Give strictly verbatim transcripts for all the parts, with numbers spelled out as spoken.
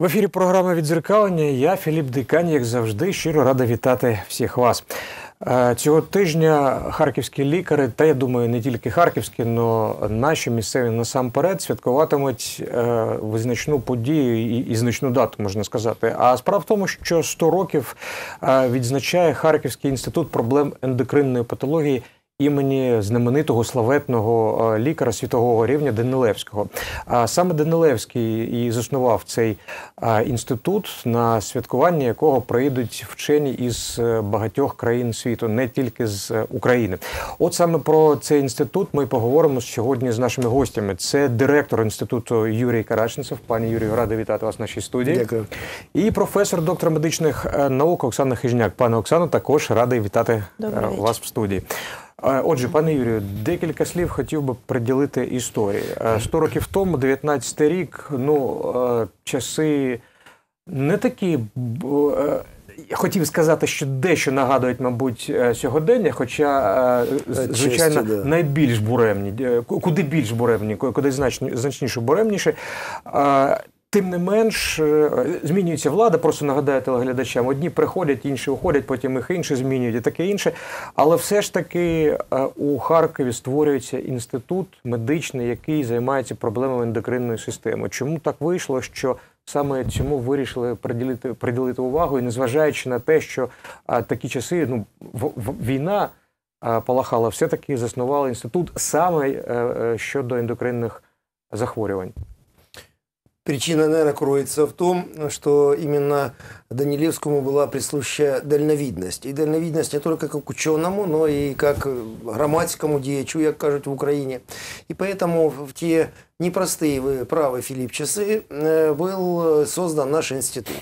В ефірі програма «Відзеркалення». Я, Філіп Дикань, як завжди, щиро рада вітати всіх вас. Цього тижня харківські лікарі, та, я думаю, не тільки харківські, але наші місцеві насамперед святкуватимуть визначну подію і значну дату, можна сказати. А справа в тому, що сто років відзначає Харківський інститут проблем ендокринної патології імені знаменитого славетного лікаря світового рівня Данилевського. Саме Данилевський і заснував цей інститут, на святкування якого приїдуть вчені із багатьох країн світу, не тільки з України. От саме про цей інститут ми поговоримо сьогодні з нашими гостями. Це директор інституту Юрій Караченцев. Пані Юрію, радий вітати вас в нашій студії. Дякую. І професор, доктор медичних наук Оксана Хижняк. Пане Оксано, також радий вітати вас в студії. Отже, пане Юрію, декілька слів хотів би приділити історії. Сто років тому, дев'ятнадцятий рік, ну, часи не такі, хотів сказати, що дещо нагадують, мабуть, сьогодення, хоча, звичайно, найбільш буремні, куди більш буремні, куди значніше буремніше. Тим не менш, змінюється влада, просто нагадаю телеглядачам. Одні приходять, інші уходять, потім їх інші змінюють і таке інше. Але все ж таки у Харкові створюється інститут медичний, який займається проблемами ендокринної системи. Чому так вийшло, що саме цьому вирішили приділити, приділити увагу, і незважаючи на те, що такі часи, ну, війна полахала, все-таки заснували інститут саме щодо ендокринних захворювань? Причина, наверное, кроется в том, что именно Данилевскому была присуща дальновидность. И дальновидность не только как ученому, но и как громадскому деячу, как кажут в Украине. И поэтому в те непростые, вы правы, Филипп, часы был создан наш институт.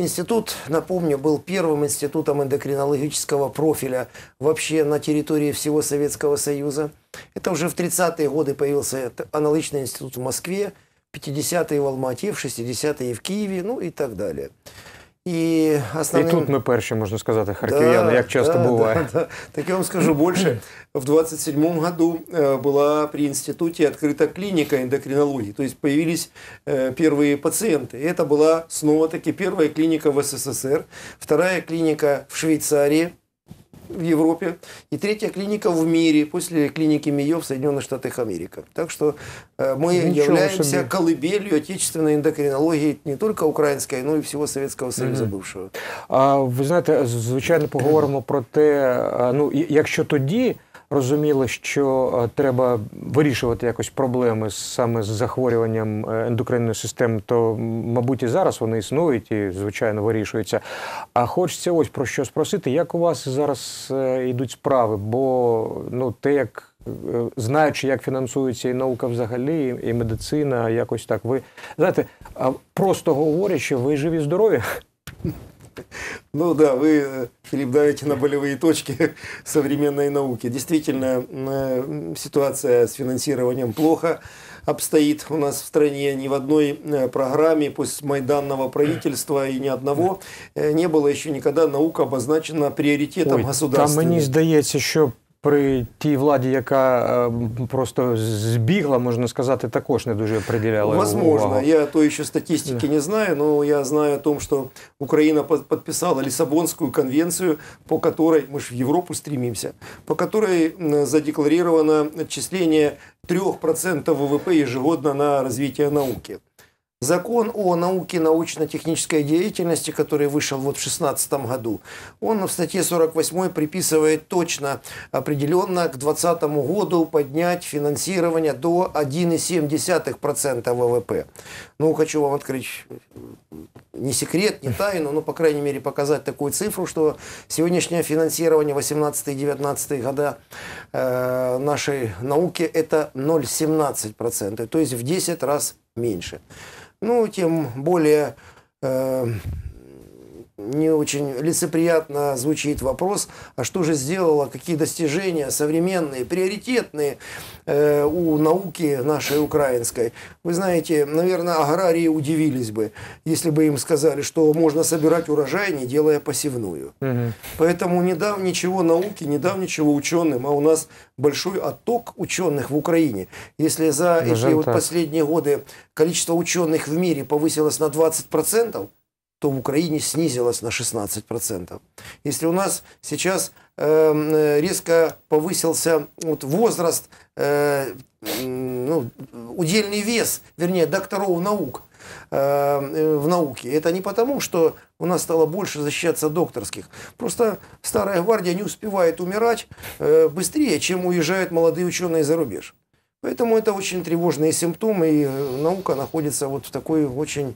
Институт, напомню, был первым институтом эндокринологического профиля вообще на территории всего Советского Союза. Это уже в тридцатые годы появился аналогичный институт в Москве, пятидесятые в Алмате, в шестидесятые в Киеве, ну и так далее. И, основным... и тут мы перші, можно сказать, харків'яни, да, как часто да, бывает. Да, да. Так я вам скажу больше. В двадцать седьмом году была при институте открыта клиника эндокринологии, то есть появились первые пациенты. Это была снова-таки первая клиника в СССР, вторая клиника в Швейцарии, в Европе, и третья клиника в мире, после клиники Мейо в Соединенных Штатах Америки. Так что мы Ничего являемся себе. колыбелью отечественной эндокринологии не только украинской, но и всего Советского Союза mm-hmm. бывшего. А, ви знаєте, звичайно, поговоримо про те, ну, якщо тоді розуміло, що треба вирішувати якось проблеми саме з захворюванням ендокринної системи, то, мабуть, і зараз вони існують і, звичайно, вирішуються. А хочеться ось про що спросити, як у вас зараз йдуть справи? Бо, ну, те, як, знаючи, як фінансується і наука взагалі, і медицина, якось так, ви, знаєте, просто говорячи, ви живі, здорові? Ну да, вы, Филипп, давите на болевые точки современной науки. Действительно, ситуация с финансированием плохо обстоит у нас в стране. Ни в одной программе постмайданного правительства и ни одного не было еще никогда наука обозначена приоритетом государства. Там, мне кажется, еще... При тій владі, яка просто збігла, можна сказати, також не дуже приділяла возможно. увагу. Возможно. Я той ще статистики не знаю, но я знаю о том, что Украина подписала Лиссабонскую конвенцию, по которой, мы же в Европу стремимся, по которой задекларировано отчисление трёх процентов ВВП ежегодно на развитие науки. Закон о науке и научно-технической деятельности, который вышел вот в шестнадцатом году, он в статье сорок восьмой приписывает точно, определенно к двадцатому году поднять финансирование до одна целая семь десятых процента ВВП. Ну, хочу вам открыть не секрет, не тайну, но, по крайней мере, показать такую цифру, что сегодняшнее финансирование восемнадцатые-девятнадцатые года э, нашей науки это ноль целых семнадцать сотых процента, то есть в десять раз меньше. Ну, тем более э, Не очень лицеприятно звучит вопрос, а что же сделало, какие достижения современные, приоритетные э, у науки нашей украинской. Вы знаете, наверное, аграрии удивились бы, если бы им сказали, что можно собирать урожай, не делая посевную. Угу. Поэтому не дав ничего науке, не дав ничего ученым, а у нас большой отток ученых в Украине. Если за ну, эти вот последние годы количество ученых в мире повысилось на двадцать процентов, то в Украине снизилось на шестнадцать процентов. Если у нас сейчас э, резко повысился вот, возраст, э, ну, удельный вес, вернее, докторов наук, э, в науке, это не потому, что у нас стало больше защищаться докторских. Просто старая гвардия не успевает умирать э, быстрее, чем уезжают молодые ученые за рубеж. Поэтому это очень тревожные симптомы, и наука находится вот в такой очень...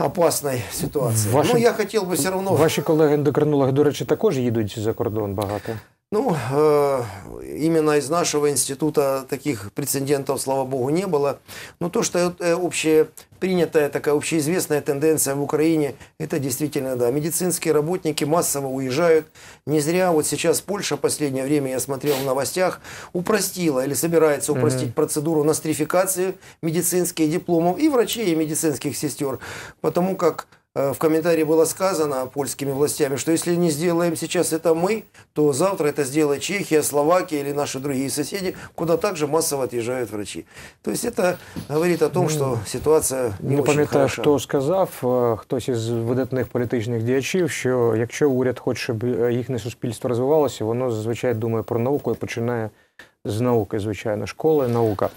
опасної ситуації. Ваші, ну, я хотів би все равно... Ваші колеги-ендокринологи, до речі, також їдуть за кордон багато? Ну, э, именно из нашего института таких прецедентов, слава богу, не было. Но то, что общепринятая, такая общеизвестная тенденция в Украине, это действительно, да, медицинские работники массово уезжают. Не зря вот сейчас Польша, последнее время я смотрел в новостях, упростила или собирается упростить Mm-hmm. процедуру нострификации медицинских дипломов и врачей, и медицинских сестер, потому как... В комментарии было сказано польскими властями, что если не сделаем сейчас это мы, то завтра это сделает Чехия, Словакия или наши другие соседи, куда также массово отъезжают врачи. То есть это говорит о том, что ситуация не, не очень хороша. Не пам'ятаю, хто сказав, хтось із видатних політичних діячів, що якщо уряд хоче, щоб їхнє суспільство розвивалося, воно зазвичай думає про науку і починає з науки, звичайно, школи, наука.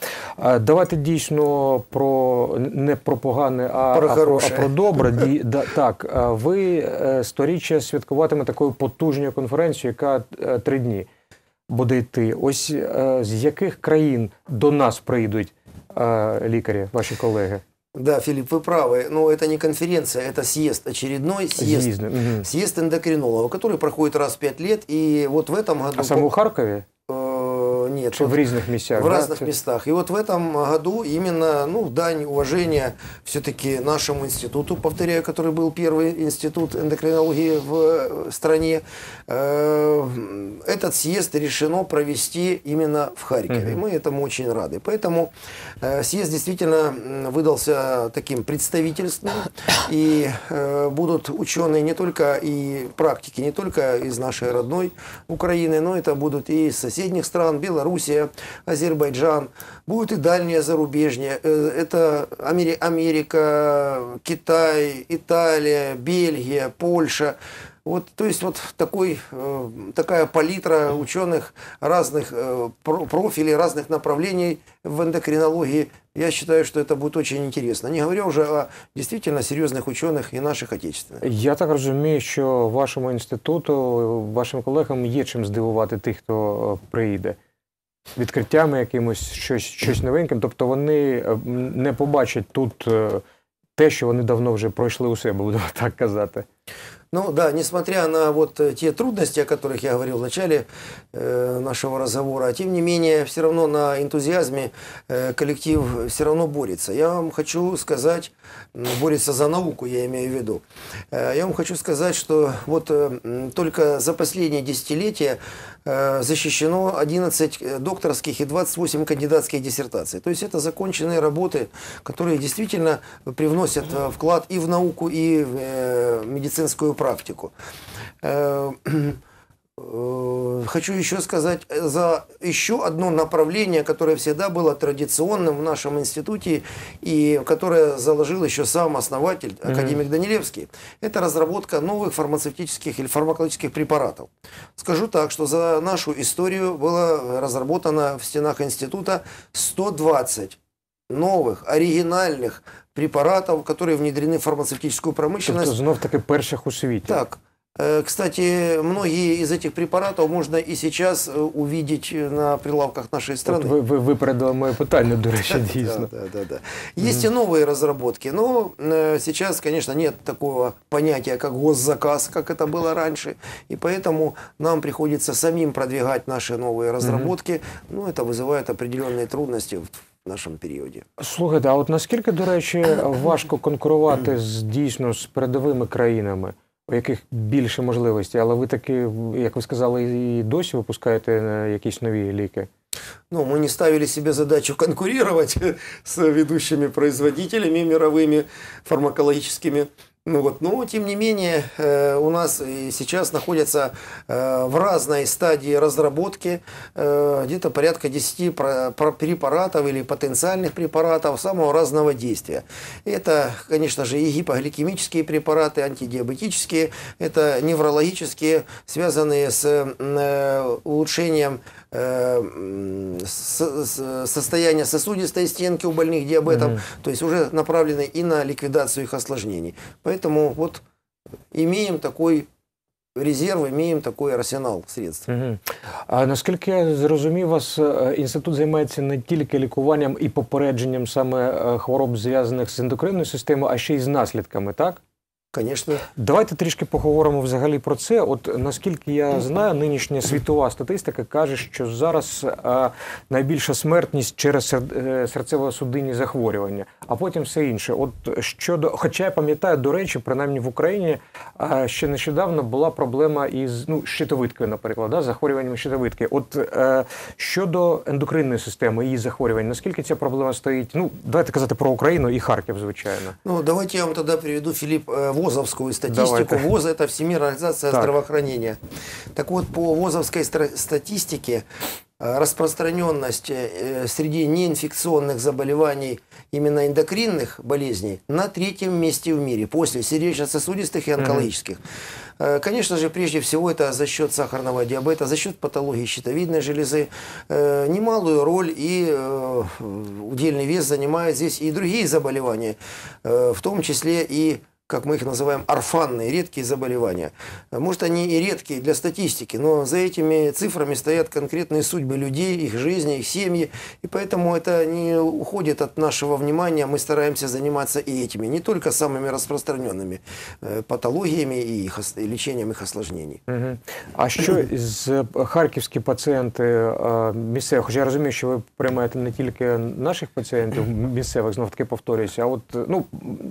Давайте дійсно про, не про погане, а про, а про, а про добре. Ді, да, так, ви сторіччя святкуватиме такою потужною конференцією, яка три дні буде йти. Ось з яких країн до нас прийдуть лікарі, ваші колеги? Да, Филипп, вы правы, но это не конференция, это съезд, очередной съезд. Угу. Съезд эндокринологов, который проходит раз в пять лет, и вот в этом году... А сам в Харькове? Нет, в разных местах. В разных да? местах. И вот в этом году именно, ну, дань уважения все-таки нашему институту, повторяю, который был первый институт эндокринологии в стране, этот съезд решено провести именно в Харькове. Угу. Мы этому очень рады. Поэтому съезд действительно выдался таким представительством. И будут ученые не только и практики, не только из нашей родной Украины, но это будут и из соседних стран, Беларусь, Русия, Азербайджан, будут и дальние зарубежные, это Америка, Китай, Италия, Бельгия, Польша. Вот, то есть вот такой, такая палитра ученых разных профилей, разных направлений в эндокринологии. Я считаю, что это будет очень интересно. Не говоря уже о действительно серьезных ученых и наших отечественных. Я так розумію, що вашому інституту, вашим колегам є чим здивувати тих, хто приїде. Відкриттями якимось, щось, щось новеньким. Тобто вони не побачать тут те, що вони давно вже пройшли у себе, буду так казати. Ну да, несмотря на вот те трудности, о которых я говорил в начале э, нашего разговора, тем не менее, все равно на энтузиазме э, коллектив все равно борется. Я вам хочу сказать, борется за науку, я имею в виду. Э, я вам хочу сказать, что вот э, только за последние десятилетия э, защищено одиннадцать докторских и двадцать восемь кандидатских диссертаций. То есть это законченные работы, которые действительно привносят э, вклад и в науку, и в э, медицинскую практику. практику. Хочу еще сказать за еще одно направление, которое всегда было традиционным в нашем институте и которое заложил еще сам основатель, академик Данилевский. Это разработка новых фармацевтических или фармакологических препаратов. Скажу так, что за нашу историю было разработано в стенах института сто двадцать новых, оригинальных препаратов, которые внедрены в фармацевтическую промышленность. Это знов-таки перших у свете. Так. Кстати, многие из этих препаратов можно и сейчас увидеть на прилавках нашей страны. Вот вы, вы передали мое питание, до речи, действительно. Да, да, да. Есть и новые разработки, но сейчас, конечно, нет такого понятия, как госзаказ, как это было раньше. И поэтому нам приходится самим продвигать наши новые разработки. Ну, это вызывает определенные трудности в в нашому періоді. Слухайте, а от наскільки, до речі, важко конкурувати з, дійсно з передовими країнами, у яких більше можливостей, але ви таки, як ви сказали, і досі випускаєте якісь нові ліки? Ну, мы не ставили себе задачу конкурировать с ведущими производителями мировыми фармакологическими. Ну вот, но тем не менее у нас сейчас находятся в разной стадии разработки где-то порядка десяти препаратов или потенциальных препаратов самого разного действия. Это, конечно же, и гипогликемические препараты, антидиабетические, это неврологические, связанные с улучшением состояния сосудистой стенки у больных диабетом, mm-hmm. то есть уже направлены и на ликвидацию их осложнений. Поэтому вот имеем такой резерв, имеем такой арсенал средств. Угу. А наскільки я зрозумів вас, інститут займається не тільки лікуванням і попередженням саме хвороб, зв'язаних з ендокринною системою, а ще й з наслідками, так? Конечно. Давайте трішки поговоримо взагалі про це. От наскільки я знаю, нинішня світова статистика каже, що зараз а, найбільша смертність через серцево-судинні захворювання, а потім все інше. От щодо, хоча я пам'ятаю, до речі, принаймні в Україні а, ще нещодавно була проблема із ну, щитовидкою, наприклад, да, захворюванням щитовидки. От а, щодо ендокринної системи, її захворювань, наскільки ця проблема стоїть? Ну, давайте казати про Україну і Харків, звичайно. Ну, давайте я вам тоді приведу, Філіп, ВОЗовскую статистику. Давай. ВОЗ – это Всемирная организация так. здравоохранения. Так вот, по ВОЗовской статистике распространенность среди неинфекционных заболеваний, именно эндокринных болезней, на третьем месте в мире, после сердечно-сосудистых и онкологических. Mm-hmm. Конечно же, прежде всего, это за счет сахарного диабета, за счет патологии щитовидной железы. Немалую роль и удельный вес занимают здесь и другие заболевания, в том числе и как мы их называем, орфанные, редкие заболевания. Может, они и редкие для статистики, но за этими цифрами стоят конкретные судьбы людей, их жизни, их семьи. И поэтому это не уходит от нашего внимания. Мы стараемся заниматься и этими, не только самыми распространенными патологиями и, их, и лечением их осложнений. Угу. А що із харківські пацієнти місцевих? Хоча я розумію, що ви приймаєте не тільки наших пацієнтів місцевих, знов таки повторююся, а от ну,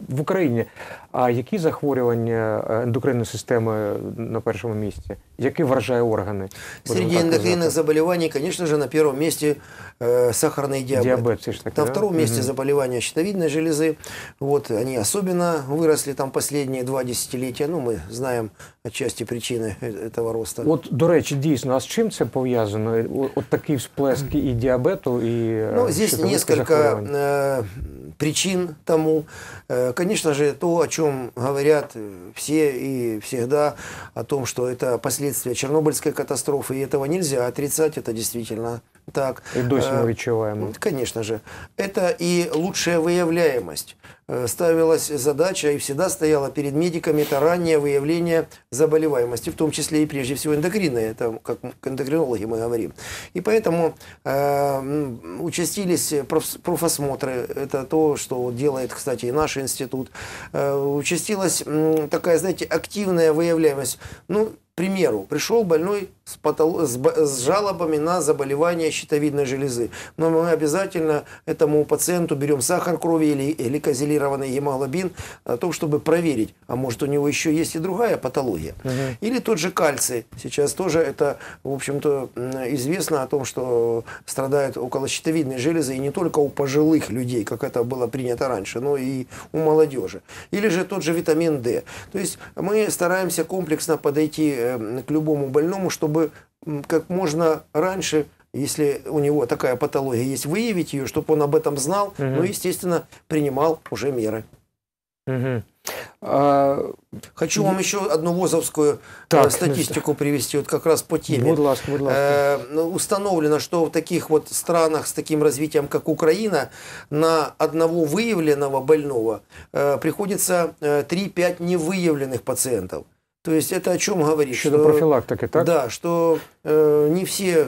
в Україні. А які захворювання ендокринної системи на першому місці? Які вражає органи? Среди эндокринных заболеваний, конечно же, на первом месте э, сахарный диабет. диабет все таки, на да? втором месте угу. заболевания щитовидной железы. Вот, они особенно выросли там последние два десятилетия. Ну, мы знаем отчасти причины этого роста. Вот, до речи, дійсно, а с чем это повязано? Вот такие всплески и диабету, и ну, здесь несколько э, причин тому. Э, конечно же, то, о чем говорят все и всегда, о том, что это последствия Чернобыльской катастрофы, и этого нельзя отрицать, это действительно так. И до сих пор вечеваемо. Конечно же. Это и лучшая выявляемость. Ставилась задача и всегда стояла перед медиками, это раннее выявление заболеваемости, в том числе и прежде всего эндокринной, это как эндокринологи мы говорим. И поэтому э, участились проф, профосмотры, это то, что делает, кстати, и наш институт. Э, участилась э, такая, знаете, активная выявляемость. Ну, к примеру, пришел больной с, патол... с жалобами на заболевание щитовидной железы. Но мы обязательно этому пациенту берем сахар крови или гликозилированный гемоглобин, о том, чтобы проверить, а может у него еще есть и другая патология. Угу. Или тот же кальций. Сейчас тоже это, в общем-то, известно о том, что страдают около щитовидной железы, и не только у пожилых людей, как это было принято раньше, но и у молодежи. Или же тот же витамин D. То есть мы стараемся комплексно подойти к любому больному, чтобы как можно раньше, если у него такая патология есть, выявить ее, чтобы он об этом знал, угу. ну, естественно, принимал уже меры. Угу. А... Хочу вам еще одну ВОЗовскую так, статистику ну, привести, вот как раз по теме. Будь ласка, будь ласка. Э, установлено, что в таких вот странах с таким развитием, как Украина, на одного выявленного больного э, приходится э, три-пять невыявленных пациентов. То есть это о чем говорит? Что профилактика, так? Да, что э, не все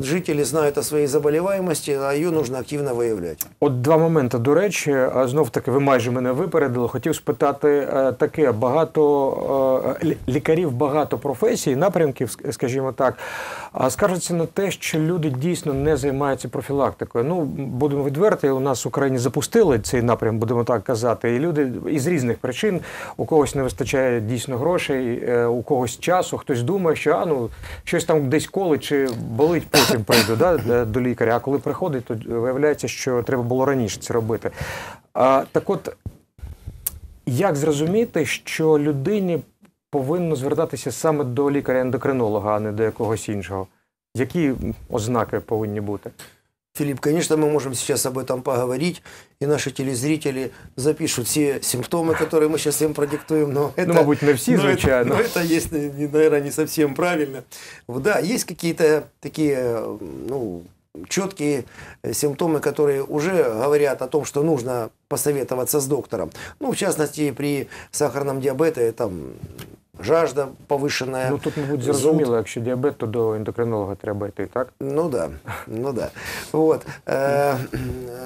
жителі знають о своїй заболіваємості, а її потрібно активно виявляти. От два моменти, до речі, знов таки, ви майже мене випередили, хотів спитати таке, багато лікарів, багато професій, напрямків, скажімо так, скаржаться на те, що люди дійсно не займаються профілактикою. Ну, будемо відверті, у нас в Україні запустили цей напрям, будемо так казати, і люди із різних причин, у когось не вистачає дійсно грошей, у когось часу, хтось думає, що, а, ну, щось там десь коли чи болить, потім прийду, да, до лікаря, а коли приходить, то виявляється, що треба було раніше це робити. А, так от, як зрозуміти, що людині повинно звертатися саме до лікаря-ендокринолога, а не до якогось іншого? Які ознаки повинні бути? Филипп, конечно, мы можем сейчас об этом поговорить, и наши телезрители запишут все симптомы, которые мы сейчас им продиктуем, но это, ну, может, не все, но это, но это есть, наверное, не совсем правильно. Да, есть какие-то такие, ну, четкие симптомы, которые уже говорят о том, что нужно посоветоваться с доктором. Ну, в частности, при сахарном диабете, там, жажда повышенная. Ну, тут, мабуть, зрозуміло, якщо діабет, то до ендокринолога треба йти, так? Ну, да. Ну, да. Вот.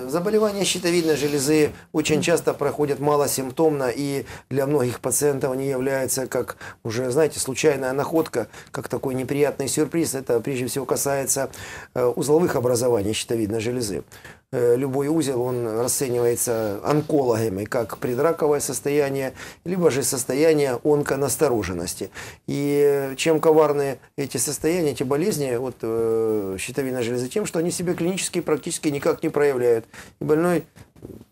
Заболевания щитовидной железы очень часто проходят малосимптомно, и для многих пациентов они являются как, уже, знаете, случайная находка, как такой неприятный сюрприз. Это, прежде всего, касается узловых образований щитовидной железы. Любой узел, он расценивается онкологами как предраковое состояние, либо же состояние онконастороженности. И чем коварны эти состояния, эти болезни от э, щитовидной железы, тем, что они себя клинически практически никак не проявляют. И больной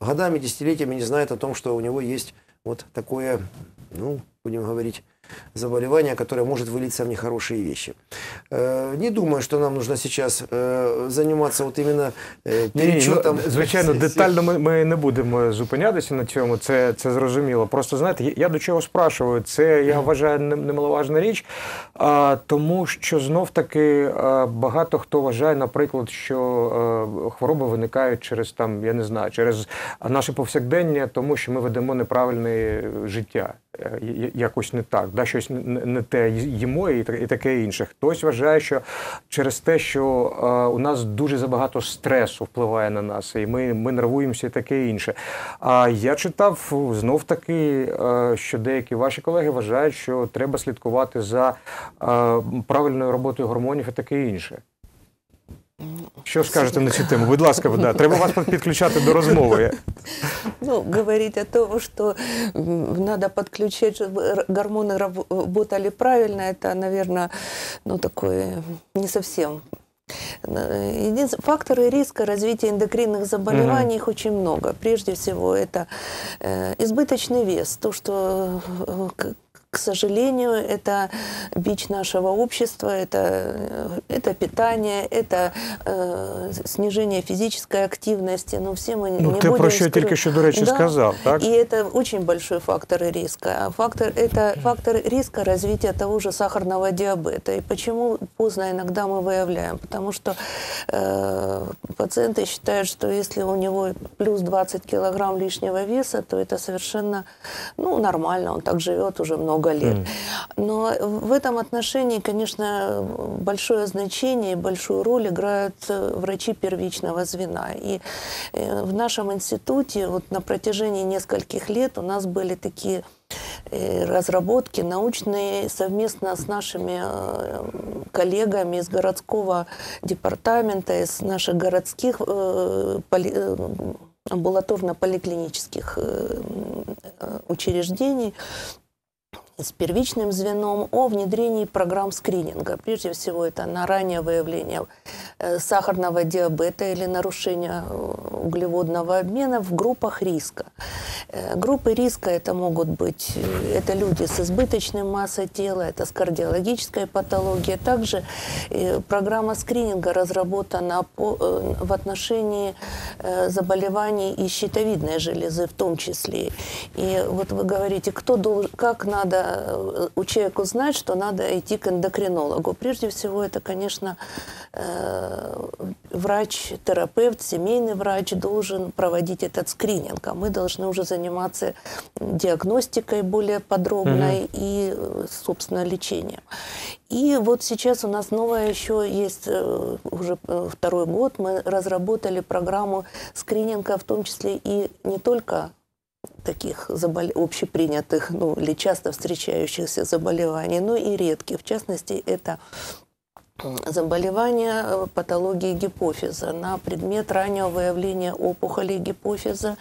годами, десятилетиями не знает о том, что у него есть вот такое, ну, будем говорить, заболевание, которое может вылиться в нехорошие вещи. Не думаю, что нам нужно сейчас заниматься вот именно перечетом. Звичайно, детально ми не будемо зупинятися на цьому, це зрозуміло. Просто, знаєте, я до чого спрашиваю, це, я вважаю, немаловажна річ, тому що, знов-таки, багато хто вважає, наприклад, що хвороби виникають через, там, я не знаю, через наше повсякдення, тому що ми ведемо неправильне життя. Якось не так, да, щось не те їмо і таке інше. Хтось вважає, що через те, що у нас дуже забагато стресу впливає на нас, і ми, ми нервуємося і таке інше. А я читав, знов-таки, що деякі ваші колеги вважають, що треба слідкувати за правильною роботою гормонів і таке інше. Що скажете на цю тему? Будь ласка, да, треба вас підключати до розмови. Ну, говорить о том, что надо подключать, чтобы гормоны работали правильно, это, наверное, ну, такое не совсем. Факторы риска развития эндокринных заболеваний, их очень много. Прежде всего, это избыточный вес, то, что... К сожалению, это бич нашего общества, это, это питание, это э, снижение физической активности. Но все мы ну, не ты будем... Проще, скры... я только еще, до речи, да, сказал, так? И это очень большой фактор риска. А фактор, это фактор риска развития того же сахарного диабета. И почему поздно иногда мы выявляем? Потому что э, пациенты считают, что если у него плюс двадцать килограмм лишнего веса, то это совершенно, ну, нормально, он так живет уже много лет. Но в этом отношении, конечно, большое значение и большую роль играют врачи первичного звена. И в нашем институте вот на протяжении нескольких лет у нас были такие разработки научные совместно с нашими коллегами из городского департамента, из наших городских амбулаторно-поликлинических учреждений, с первичным звеном о внедрении программ скрининга. Прежде всего, это на раннее выявление сахарного диабета или нарушения углеводного обмена в группах риска. Группы риска это могут быть это люди с избыточной массой тела, это с кардиологической патологией. Также программа скрининга разработана в отношении заболеваний и щитовидной железы в том числе. И вот вы говорите, кто должен, как надо у человека знать, что надо идти к эндокринологу. Прежде всего, это, конечно, врач-терапевт, семейный врач должен проводить этот скрининг. А мы должны уже заниматься диагностикой более подробной mm-hmm. и, собственно, лечением. И вот сейчас у нас новая еще есть, уже второй год, мы разработали программу скрининга, в том числе и не только таких забол... общепринятых, ну, или часто встречающихся заболеваний, но и редких. В частности, это заболевания патологии гипофиза на предмет раннего выявления опухолей гипофиза.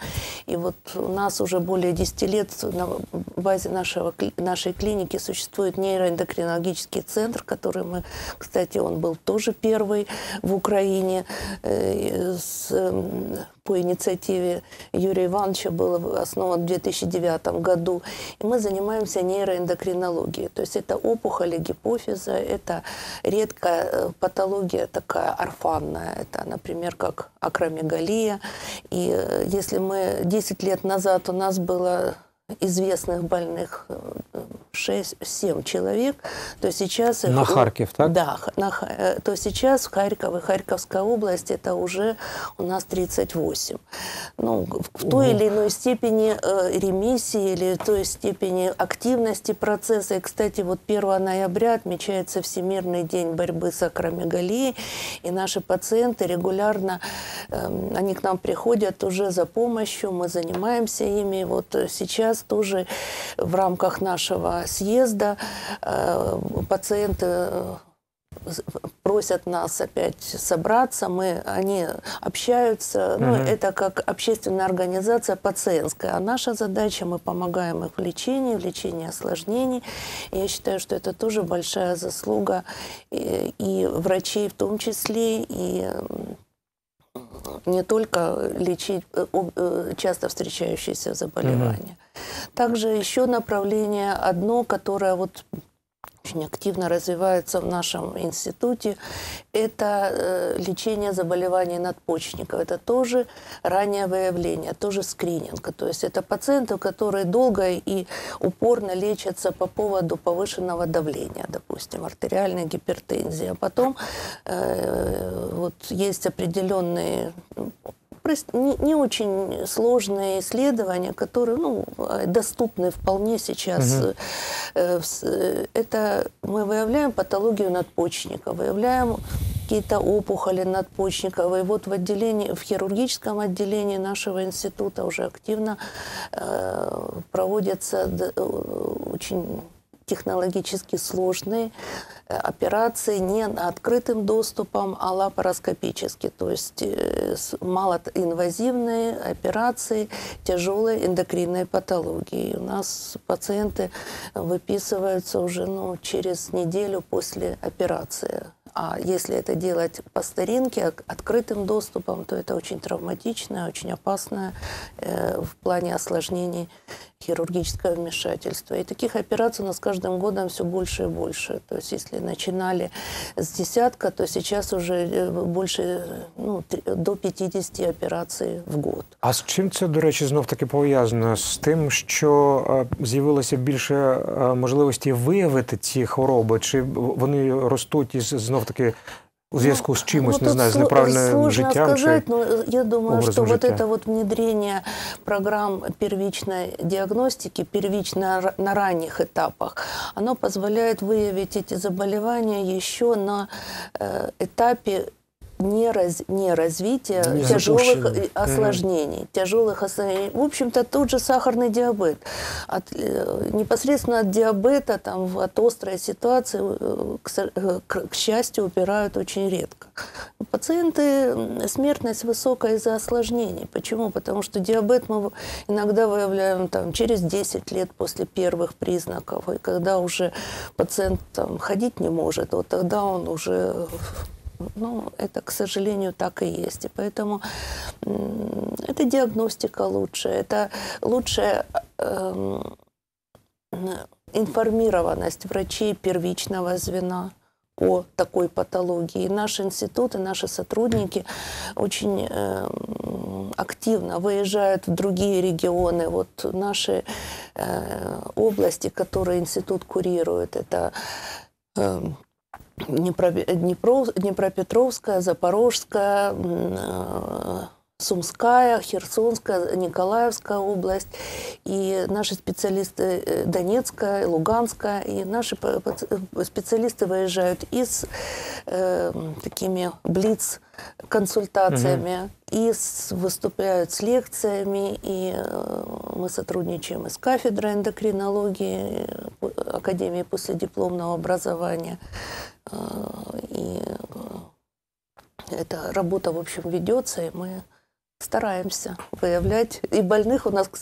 И вот у нас уже более десяти лет на базе нашего, нашей клиники существует нейроэндокринологический центр, который мы, кстати, он был тоже первый в Украине. С, по инициативе Юрия Ивановича был основан в две тысячи девятом году. И мы занимаемся нейроэндокринологией. То есть это опухоли гипофиза, это редко патология такая орфанная, это, например, как акромегалия. И если мы десять лет назад у нас было известных больных шесть-семь человек, то сейчас... На их... Харьков, так? Да, на... то сейчас в Харькове, Харьковская область, это уже у нас тридцать восемь. Ну, в той или иной степени ремиссии или в той степени активности процесса. И, кстати, вот первого ноября отмечается Всемирный день борьбы с акромегалией, и наши пациенты регулярно, они к нам приходят уже за помощью, мы занимаемся ими. Вот сейчас тоже в рамках нашего съезда э, пациенты просят нас опять собраться, мы, они общаются, ну, mm-hmm. это как общественная организация пациентская, а наша задача, мы помогаем их в лечении, в лечении осложнений, и я считаю, что это тоже большая заслуга и, и врачей в том числе, и не только лечить часто встречающиеся заболевания. Mm-hmm. Также еще направление одно, которое вот очень активно развивается в нашем институте, это лечение заболеваний надпочечников. Это тоже раннее выявление, тоже скрининг. То есть это пациенты, которые долго и упорно лечатся по поводу повышенного давления, допустим, артериальной гипертензии. А потом э, вот есть определенные... Не, не очень сложные исследования, которые, ну, доступны вполне сейчас. Mm-hmm. Это мы выявляем патологию надпочечника, выявляем какие-то опухоли надпочечников. И вот в отделении, в хирургическом отделении нашего института уже активно э, проводятся очень технологически сложные операции, не открытым доступом, а лапароскопически. То есть малоинвазивные операции тяжелой эндокринной патологии. У нас пациенты выписываются уже, ну, через неделю после операции. А если это делать по старинке, открытым доступом, то это очень травматично, очень опасно э, в плане осложнений хирургического вмешательства. И таких операций у нас с каждым годом все больше и больше. То есть если начинали с десятка, то сейчас уже больше, ну, до пятидесяти операций в год. А с чим це, до речі, знов-таки пов'язано? З тим, що з'явилося більше можливості виявити ці хвороби? Чи вони ростуть із, знов-таки, в связку с чимось, ну, не знаю, с неправильным житием? Сложно сказать, но я думаю, что вот это вот внедрение программ первичной диагностики, первично на ранних этапах, оно позволяет выявить эти заболевания еще на э, этапе не, раз, не развития не тяжелых осложнений, mm-hmm. тяжелых осложнений. В общем-то, тот же сахарный диабет. От, непосредственно от диабета, там, от острой ситуации, к, к, к счастью, умирают очень редко. Пациенты, смертность высокая из-за осложнений. Почему? Потому что диабет мы иногда выявляем там через десять лет после первых признаков. И когда уже пациент там ходить не может, вот тогда он уже... Ну, это, к сожалению, так и есть. И поэтому эта диагностика лучше, это лучшая э, информированность врачей первичного звена о такой патологии. И наш институт и наши сотрудники очень... Э, активно выезжают в другие регионы. Вот наши э, области, которые институт курирует, это э, Днепропетровская, Запорожская, э, Сумская, Херсонская, Николаевская область, и наши специалисты Донецкая, Луганская, и наши специалисты выезжают и с э, такими блиц-консультациями, угу. и с, выступают с лекциями, и э, мы сотрудничаем и с кафедрой эндокринологии, Академии последипломного образования, э, и э, эта работа, в общем, ведется, и мы стараемся выявлять. И больных у нас, к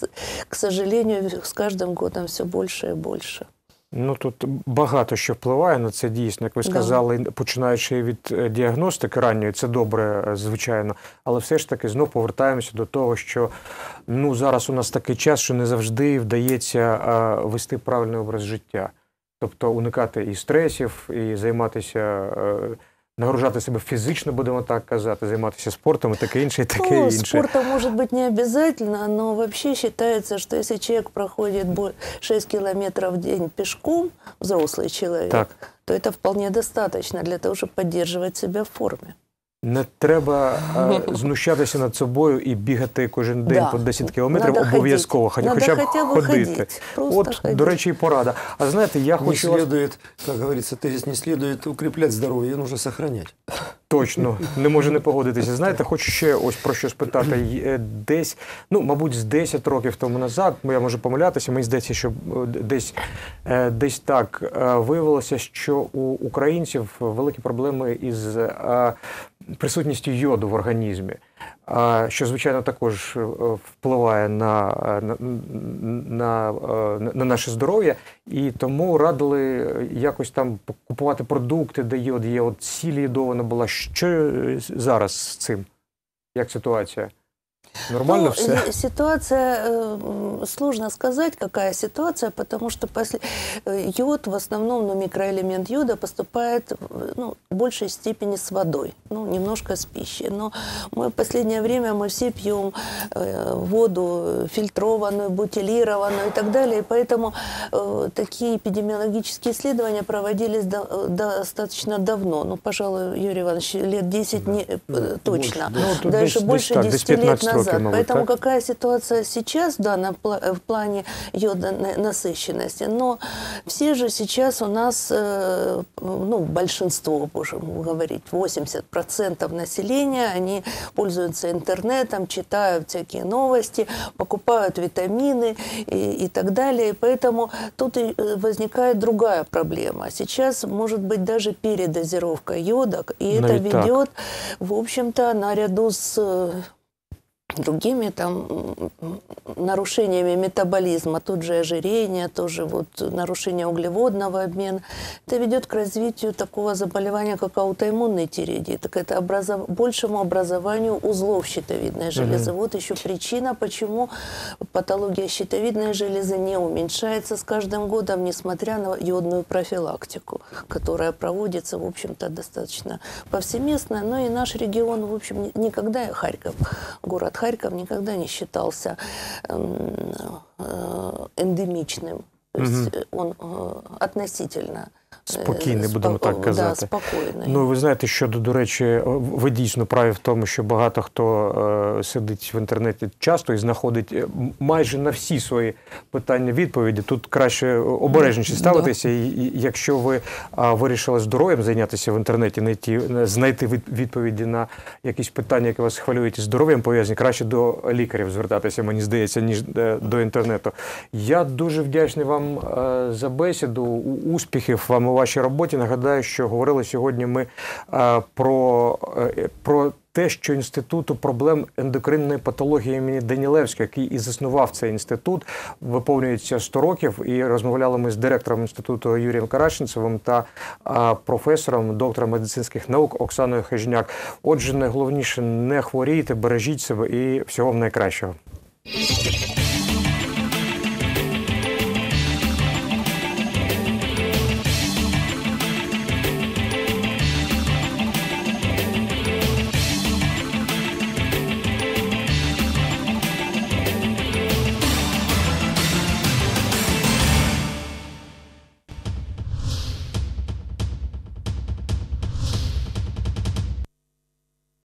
сожалению, с каждым годом все больше и больше. Ну, тут багато що впливає на це, дійсно. Як ви сказали, да. починаючи від діагностики ранньої, це добре, звичайно. Але все ж таки, знов повертаємося до того, що ну, зараз у нас такий час, що не завжди вдається а, вести правильний образ життя. Тобто уникати і стресів, і займатися... А, нагружати себе фізично, будемо так казати, займатися спортом і таке інше, і таке інше. Спортом, може бути, не обов'язково, но вообще считается, что если человек проходит шесть километров в день пешком, взрослый человек, так. то это вполне достаточно для того, чтобы поддерживать себя в форме. Не треба а, знущатися над собою і бігати кожен день да. по десять кілометрів обов'язково, хоча, хоча б ходити. Ходить. От, ходить. До речі, і порада. А знаєте, я хочу... Не следует, как говорится, тезис, не следует укреплять здоров'я, його нужно сохранять. Точно, не можу не погодитися. Знаєте, хочу ще ось про що спитати. Десь, ну, мабуть, з десять років тому назад, я можу помилятися, мені здається, що десь, десь так виявилося, що у українців великі проблеми із присутністю йоду в організмі, що, звичайно, також впливає на, на, на, на наше здоров'я, і тому радили якось там купувати продукти, де йод є. От сіль йодована була. Що зараз з цим? Як ситуація? Нормально ну, все? Ситуация, э, сложно сказать, какая ситуация, потому что после, э, йод, в основном, ну, микроэлемент йода поступает ну, в большей степени с водой, ну, немножко с пищей. Но мы в последнее время мы все пьем э, воду фильтрованную, бутилированную и так далее, и поэтому э, такие эпидемиологические исследования проводились до, достаточно давно, ну, пожалуй, Юрий Иванович, лет десять да. не, да, точно, больше, ну, даже десять, больше так, десять лет назад. Поэтому так? Какая ситуация сейчас, да, на, в плане йодонасыщенности, но все же сейчас у нас, э, ну, большинство, можем говорить, восемьдесят процентов населения, они пользуются интернетом, читают всякие новости, покупают витамины и, и так далее, и поэтому тут возникает другая проблема. Сейчас может быть даже передозировка йода, и но это ведь ведет, так. в общем-то, наряду с... другими там нарушениями метаболизма, тут же ожирение, тоже вот нарушение углеводного обмена, это ведет к развитию такого заболевания, как аутоиммунный тиреидит, к это образов... большему образованию узлов щитовидной железы. Угу. Вот еще причина, почему патология щитовидной железы не уменьшается с каждым годом, несмотря на йодную профилактику, которая проводится, в общем-то, достаточно повсеместно. Но и наш регион, в общем, никогда, Харьков, город Харьков никогда не считался эндемичным, то есть он относительно спокійний, будемо так казати. Да, ну, ви знаєте, що, до речі, ви дійсно праві в тому, що багато хто е, сидить в інтернеті часто і знаходить майже на всі свої питання відповіді. Тут краще обережніше ставитися, да. і, і якщо ви а, вирішили здоров'ям зайнятися в інтернеті, знайти, знайти відповіді на якісь питання, які вас хвилюють із здоров'ям пов'язані, краще до лікарів звертатися, мені здається, ніж е, до інтернету. Я дуже вдячний вам е, за бесіду, успіхів вам у вашій роботі. Нагадаю, що говорили сьогодні ми а, про, а, про те, що Інституту проблем ендокринної патології імені Данилевського, який і заснував цей інститут, виповнюється сто років, і розмовляли ми з директором інституту Юрієм Караченцевим та а, професором, доктором медицинських наук Оксаною Хижняк. Отже, найголовніше, не хворійте, бережіть себе і всього вам найкращого.